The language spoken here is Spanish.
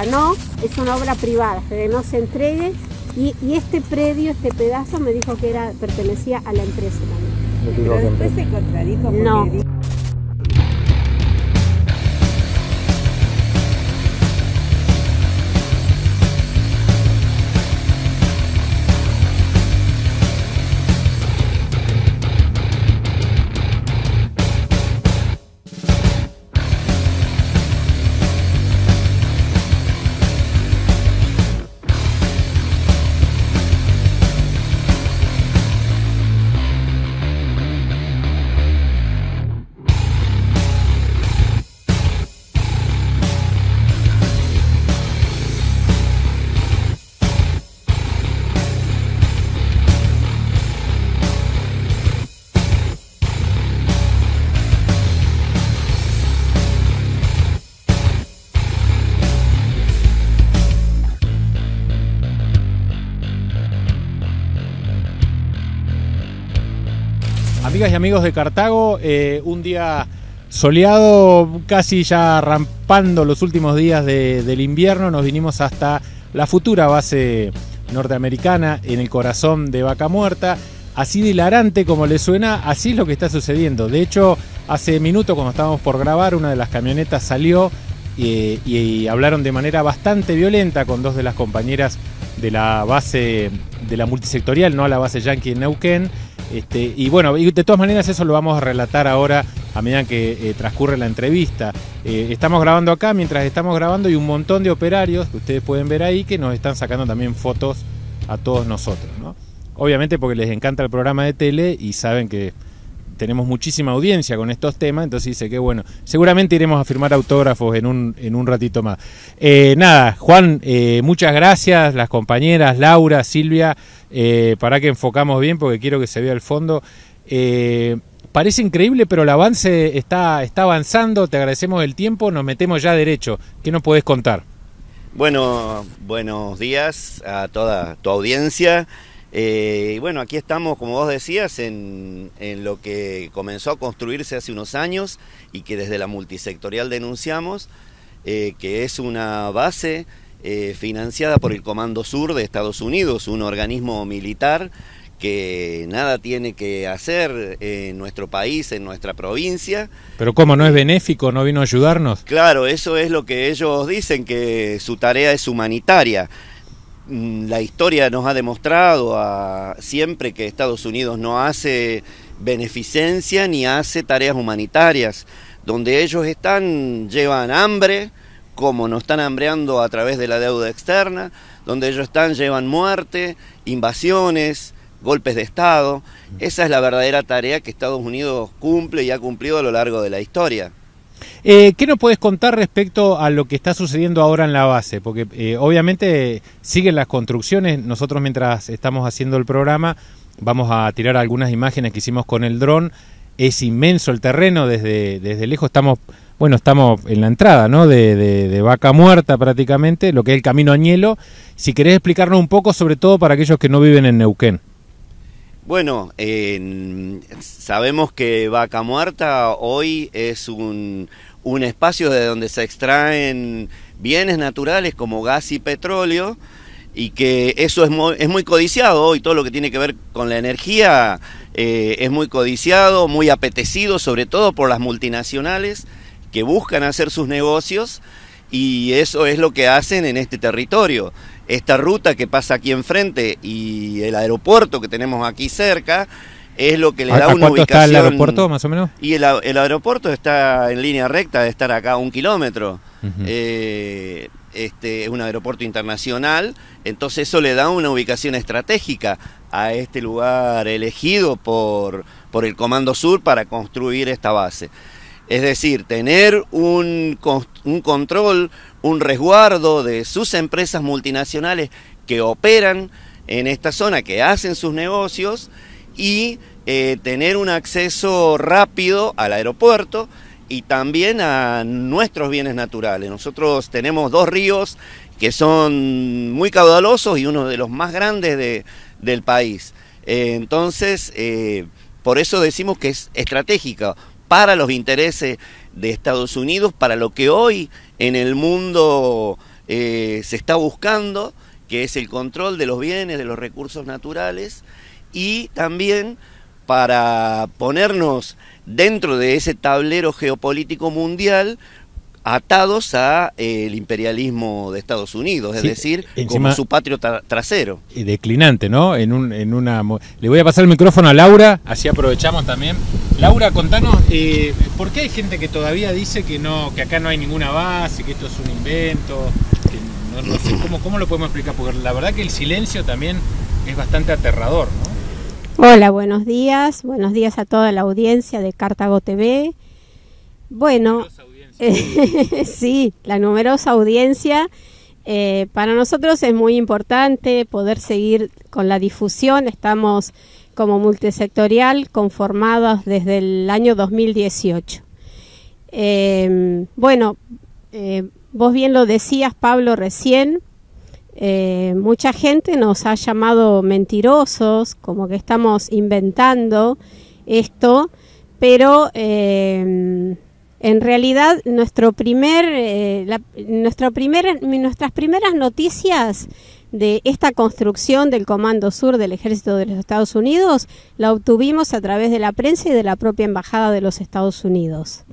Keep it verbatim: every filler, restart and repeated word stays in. pública, no, es una obra privada, que no se entregue. Y, y este predio, este pedazo, me dijo que era pertenecía a la empresa también. Pero después se contradijo porque no. Amigas y amigos de Cartago, eh, un día soleado, casi ya arrancando los últimos días de, del invierno, nos vinimos hasta la futura base norteamericana en el corazón de Vaca Muerta. Así de hilarante como le suena, así es lo que está sucediendo. De hecho, hace minutos cuando estábamos por grabar, una de las camionetas salió eh, y, y hablaron de manera bastante violenta con dos de las compañeras de la base de la multisectorial, no a la base Yankee en Neuquén. Este, y bueno, y de todas maneras eso lo vamos a relatar ahora a medida que eh, transcurre la entrevista. Eh, estamos grabando acá, mientras estamos grabando hay un montón de operarios que ustedes pueden ver ahí que nos están sacando también fotos a todos nosotros, ¿no? Obviamente porque les encanta el programa de tele y saben que tenemos muchísima audiencia con estos temas, entonces dice que bueno, seguramente iremos a firmar autógrafos en un, en un ratito más. Eh, nada, Juan, eh, muchas gracias, las compañeras, Laura, Silvia, eh, para que enfocamos bien porque quiero que se vea el fondo. Eh, parece increíble, pero el avance está, está avanzando, te agradecemos el tiempo, nos metemos ya derecho. ¿Qué nos podés contar? Bueno, buenos días a toda tu audiencia. Eh, y bueno, aquí estamos, como vos decías, en, en lo que comenzó a construirse hace unos años y que desde la multisectorial denunciamos, eh, que es una base eh, financiada por el Comando Sur de Estados Unidos, un organismo militar que nada tiene que hacer en nuestro país, en nuestra provincia. Pero ¿cómo? ¿No es benéfico? ¿No vino a ayudarnos? Claro, eso es lo que ellos dicen, que su tarea es humanitaria. La historia nos ha demostrado a, siempre que Estados Unidos no hace beneficencia ni hace tareas humanitarias. Donde ellos están, llevan hambre, como nos están hambreando a través de la deuda externa. Donde ellos están, llevan muerte, invasiones, golpes de Estado. Esa es la verdadera tarea que Estados Unidos cumple y ha cumplido a lo largo de la historia. Eh, ¿Qué nos puedes contar respecto a lo que está sucediendo ahora en la base? Porque eh, obviamente siguen las construcciones. Nosotros mientras estamos haciendo el programa vamos a tirar algunas imágenes que hicimos con el dron. Es inmenso el terreno, desde, desde lejos estamos, bueno, estamos en la entrada, ¿no? de, de, de Vaca Muerta prácticamente, lo que es el Camino Añelo. Si querés explicarnos un poco, sobre todo para aquellos que no viven en Neuquén. Bueno, eh, sabemos que Vaca Muerta hoy es un, un espacio de donde se extraen bienes naturales como gas y petróleo, y que eso es muy, es muy codiciado hoy. Todo lo que tiene que ver con la energía eh, es muy codiciado, muy apetecido, sobre todo por las multinacionales que buscan hacer sus negocios, y eso es lo que hacen en este territorio. Esta ruta que pasa aquí enfrente y el aeropuerto que tenemos aquí cerca es lo que le da una ubicación. ¿A cuánto está el aeropuerto, más o menos? Y el, el aeropuerto está en línea recta, de estar acá a un kilómetro. Uh-huh. eh, este, es un aeropuerto internacional, entonces eso le da una ubicación estratégica a este lugar elegido por, por el Comando Sur para construir esta base. Es decir, tener un, un control, un resguardo de sus empresas multinacionales que operan en esta zona, que hacen sus negocios, y eh, tener un acceso rápido al aeropuerto y también a nuestros bienes naturales. Nosotros tenemos dos ríos que son muy caudalosos y uno de los más grandes de, del país. Eh, entonces, eh, por eso decimos que es estratégica para los intereses de Estados Unidos, para lo que hoy en el mundo eh, se está buscando, que es el control de los bienes, de los recursos naturales, y también para ponernos dentro de ese tablero geopolítico mundial atados al eh, imperialismo de Estados Unidos, es sí, decir, como su patrio tra trasero. Y declinante, ¿no? En un, en una... Le voy a pasar el micrófono a Laura, así aprovechamos también. Laura, contanos, eh, ¿por qué hay gente que todavía dice que no, que acá no hay ninguna base, que esto es un invento? Que no, no sé, ¿cómo, ¿Cómo lo podemos explicar? Porque la verdad que el silencio también es bastante aterrador, ¿no? Hola, buenos días. Buenos días a toda la audiencia de Cartago T V. Bueno... sí, la numerosa audiencia. Eh, para nosotros es muy importante poder seguir con la difusión. Estamos como multisectorial conformados desde el año dos mil dieciocho. Eh, bueno, eh, vos bien lo decías, Pablo, recién. Eh, mucha gente nos ha llamado mentirosos, como que estamos inventando esto, pero... Eh, En realidad, nuestro primer, eh, la, nuestro primer, nuestras primeras noticias de esta construcción del Comando Sur del Ejército de los Estados Unidos la obtuvimos a través de la prensa y de la propia Embajada de los Estados Unidos.